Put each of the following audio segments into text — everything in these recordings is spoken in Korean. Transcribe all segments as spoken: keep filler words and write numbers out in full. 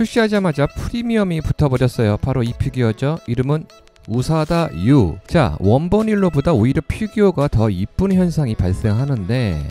출시하자마자 프리미엄이 붙어버렸어요. 바로 이 피규어죠. 이름은 우사다 유우. 자, 원본 일러보다 오히려 피규어가 더 이쁜 현상이 발생하는데,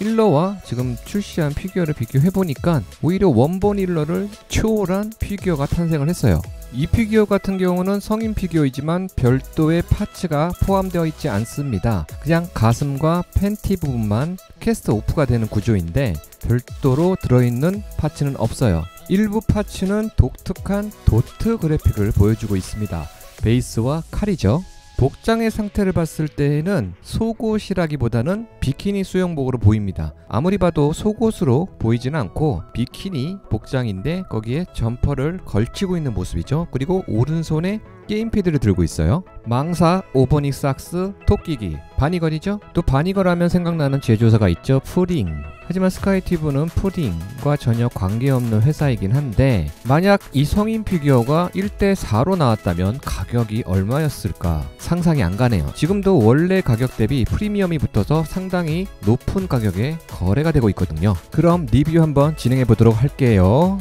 일러와 지금 출시한 피규어를 비교해보니까 오히려 원본 일러를 초월한 피규어가 탄생을 했어요. 이 피규어 같은 경우는 성인 피규어이지만 별도의 파츠가 포함되어 있지 않습니다. 그냥 가슴과 팬티 부분만 캐스트 오프가 되는 구조인데 별도로 들어있는 파츠는 없어요. 일부 파츠는 독특한 도트 그래픽을 보여주고 있습니다. 베이스와 칼이죠. 복장의 상태를 봤을 때에는 속옷이라기보다는 비키니 수영복으로 보입니다. 아무리 봐도 속옷으로 보이진 않고 비키니 복장인데 거기에 점퍼를 걸치고 있는 모습이죠. 그리고 오른손에 게임패드를 들고 있어요. 망사, 오버닉 삭스, 토끼기, 바니걸이죠. 또 바니걸 하면 생각나는 제조사가 있죠. 푸딩. 하지만 스카이티브는 푸딩과 전혀 관계없는 회사이긴 한데, 만약 이 성인 피규어가 일 대 사로 나왔다면 가격이 얼마였을까? 상상이 안 가네요. 지금도 원래 가격 대비 프리미엄이 붙어서 상당히 높은 가격에 거래가 되고 있거든요. 그럼 리뷰 한번 진행해 보도록 할게요.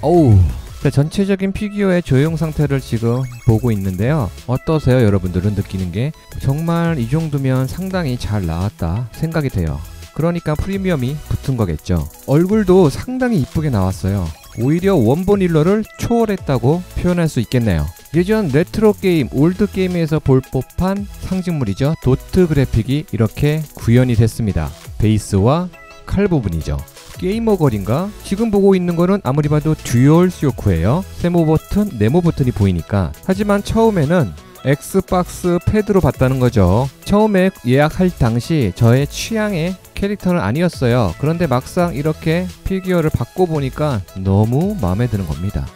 어우, 자, 전체적인 피규어의 조형 상태를 지금 보고 있는데요. 어떠세요? 여러분들은 느끼는 게 정말 이 정도면 상당히 잘 나왔다 생각이 돼요. 그러니까 프리미엄이 붙은 거겠죠. 얼굴도 상당히 이쁘게 나왔어요. 오히려 원본 일러를 초월했다고 표현할 수 있겠네요. 예전 레트로 게임, 올드 게임에서 볼 법한 상징물이죠. 도트 그래픽이 이렇게 구현이 됐습니다. 베이스와 칼 부분이죠. 게이머걸인가? 지금 보고 있는 거는 아무리 봐도 듀얼 쇼크예요. 세모 버튼, 네모 버튼이 보이니까. 하지만 처음에는 엑스박스 패드로 봤다는 거죠. 처음에 예약할 당시 저의 취향의 캐릭터는 아니었어요. 그런데 막상 이렇게 피규어를 바꿔보니까 너무 마음에 드는 겁니다.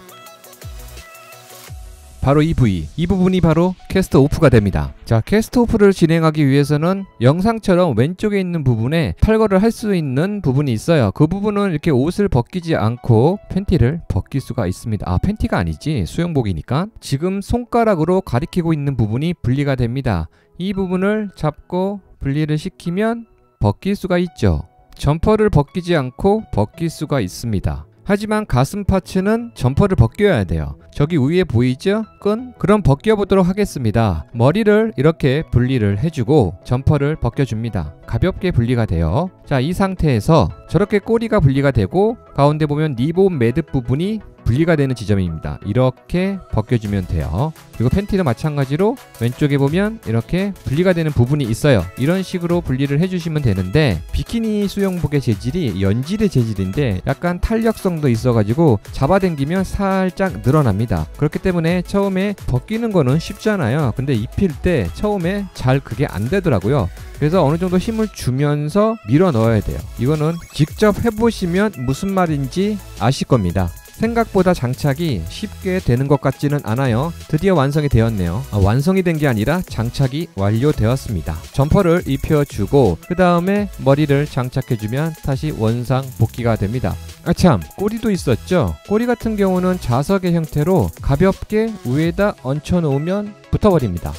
바로 이 부위, 이 부분이 바로 캐스트 오프가 됩니다. 자, 캐스트 오프를 진행하기 위해서는 영상처럼 왼쪽에 있는 부분에 탈거를 할 수 있는 부분이 있어요. 그 부분은 이렇게 옷을 벗기지 않고 팬티를 벗길 수가 있습니다. 아, 팬티가 아니지, 수영복이니까. 지금 손가락으로 가리키고 있는 부분이 분리가 됩니다. 이 부분을 잡고 분리를 시키면 벗길 수가 있죠. 점퍼를 벗기지 않고 벗길 수가 있습니다. 하지만 가슴 파츠는 점퍼를 벗겨야 돼요. 저기 위에 보이죠? 끈? 그럼 벗겨보도록 하겠습니다. 머리를 이렇게 분리를 해주고 점퍼를 벗겨줍니다. 가볍게 분리가 돼요. 자, 이 상태에서 저렇게 꼬리가 분리가 되고 가운데 보면 리본 매듭 부분이 분리가 되는 지점입니다. 이렇게 벗겨주면 돼요. 그리고 팬티도 마찬가지로 왼쪽에 보면 이렇게 분리가 되는 부분이 있어요. 이런 식으로 분리를 해주시면 되는데, 비키니 수영복의 재질이 연질의 재질인데 약간 탄력성도 있어가지고 잡아당기면 살짝 늘어납니다. 그렇기 때문에 처음에 벗기는 거는 쉽잖아요. 근데 입힐 때 처음에 잘 그게 안 되더라고요. 그래서 어느 정도 힘을 주면서 밀어 넣어야 돼요. 이거는 직접 해보시면 무슨 말인지 아실 겁니다. 생각보다 장착이 쉽게 되는 것 같지는 않아요. 드디어 완성이 되었네요. 아, 완성이 된 게 아니라 장착이 완료되었습니다. 점퍼를 입혀주고 그 다음에 머리를 장착해주면 다시 원상 복귀가 됩니다. 아참, 꼬리도 있었죠. 꼬리 같은 경우는 자석의 형태로 가볍게 위에다 얹혀 놓으면 붙어버립니다.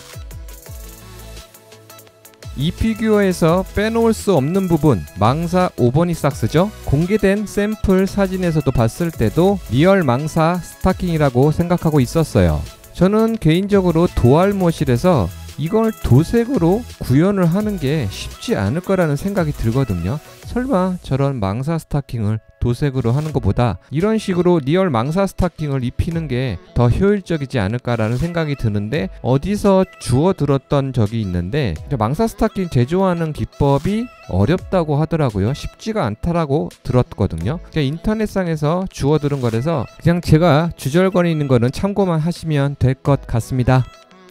이 피규어에서 빼놓을 수 없는 부분, 망사 오버니 삭스죠. 공개된 샘플 사진에서도 봤을 때도 리얼 망사 스타킹이라고 생각하고 있었어요. 저는 개인적으로 도알모실에서 이걸 도색으로 구현을 하는 게 쉽지 않을 거라는 생각이 들거든요. 설마 저런 망사 스타킹을 도색으로 하는 것보다 이런 식으로 리얼 망사 스타킹을 입히는 게 더 효율적이지 않을까라는 생각이 드는데, 어디서 주워 들었던 적이 있는데 망사 스타킹 제조하는 기법이 어렵다고 하더라고요. 쉽지가 않다라고 들었거든요. 인터넷상에서 주워 들은 거라서 그냥 제가 주절거리는 거는 참고만 하시면 될 것 같습니다.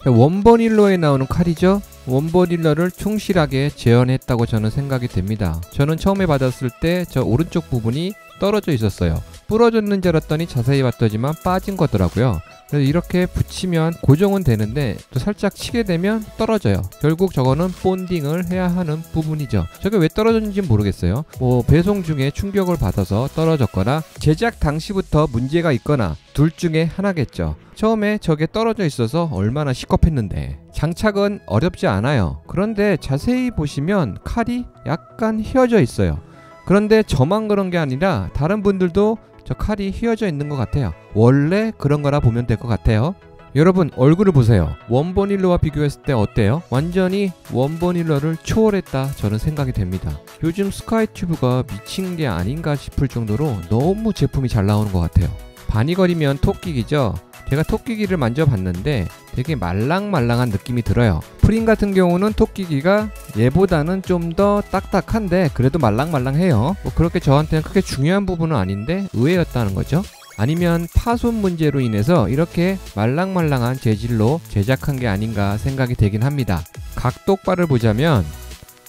원본 일러에 나오는 칼이죠. 원본 일러를 충실하게 재현했다고 저는 생각이 됩니다. 저는 처음에 받았을 때 저 오른쪽 부분이 떨어져 있었어요. 부러졌는지 알았더니 자세히 봤더니만 빠진 거더라고요. 그래서 이렇게 붙이면 고정은 되는데 또 살짝 치게 되면 떨어져요. 결국 저거는 본딩을 해야 하는 부분이죠. 저게 왜 떨어졌는지 모르겠어요. 뭐 배송 중에 충격을 받아서 떨어졌거나 제작 당시부터 문제가 있거나 둘 중에 하나겠죠. 처음에 저게 떨어져 있어서 얼마나 시겁했는데. 장착은 어렵지 않아요. 그런데 자세히 보시면 칼이 약간 휘어져 있어요. 그런데 저만 그런 게 아니라 다른 분들도 저 칼이 휘어져 있는 것 같아요. 원래 그런 거라 보면 될 것 같아요. 여러분 얼굴을 보세요. 원버닐러와 비교했을 때 어때요? 완전히 원버닐러를 초월했다 저는 생각이 됩니다. 요즘 스카이튜브가 미친 게 아닌가 싶을 정도로 너무 제품이 잘 나오는 것 같아요. 바니걸이면 토끼기죠. 제가 토끼기를 만져봤는데 되게 말랑말랑한 느낌이 들어요. 푸딩 같은 경우는 토끼기가 얘보다는 좀 더 딱딱한데 그래도 말랑말랑해요. 뭐 그렇게 저한테는 크게 중요한 부분은 아닌데 의외였다는 거죠. 아니면 파손 문제로 인해서 이렇게 말랑말랑한 재질로 제작한 게 아닌가 생각이 되긴 합니다. 각 똑바를 보자면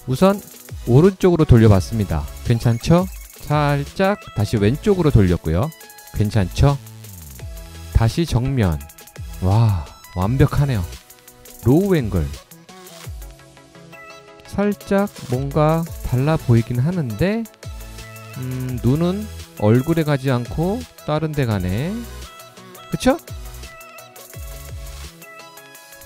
우선 오른쪽으로 돌려봤습니다. 괜찮죠? 살짝 다시 왼쪽으로 돌렸고요. 괜찮죠? 다시 정면. 와, 완벽하네요. 로우 앵글. 살짝 뭔가 달라 보이긴 하는데 음, 눈은 얼굴에 가지 않고 다른 데 가네. 그쵸?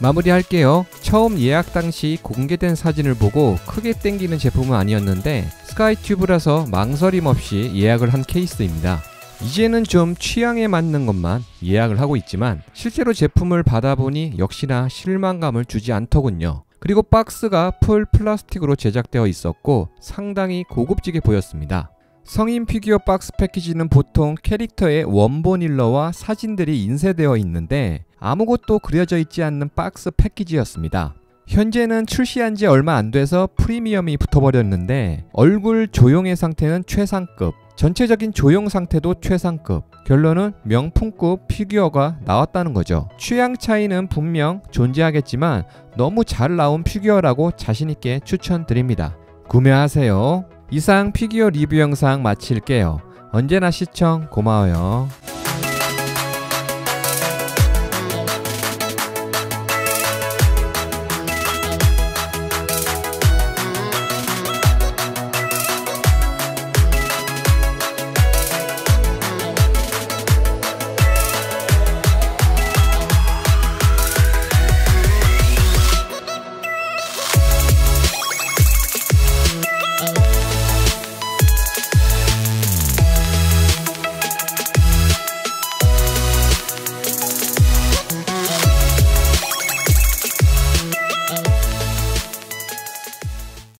마무리할게요. 처음 예약 당시 공개된 사진을 보고 크게 땡기는 제품은 아니었는데 스카이튜브라서 망설임 없이 예약을 한 케이스입니다. 이제는 좀 취향에 맞는 것만 예약을 하고 있지만 실제로 제품을 받아보니 역시나 실망감을 주지 않더군요. 그리고 박스가 풀 플라스틱으로 제작되어 있었고 상당히 고급지게 보였습니다. 성인 피규어 박스 패키지는 보통 캐릭터의 원버닐러와 사진들이 인쇄되어 있는데 아무것도 그려져 있지 않는 박스 패키지였습니다. 현재는 출시한 지 얼마 안 돼서 프리미엄이 붙어버렸는데 얼굴 조형의 상태는 최상급, 전체적인 조형 상태도 최상급, 결론은 명품급 피규어가 나왔다는 거죠. 취향 차이는 분명 존재하겠지만 너무 잘 나온 피규어라고 자신있게 추천드립니다. 구매하세요. 이상 피규어 리뷰 영상 마칠게요. 언제나 시청 고마워요.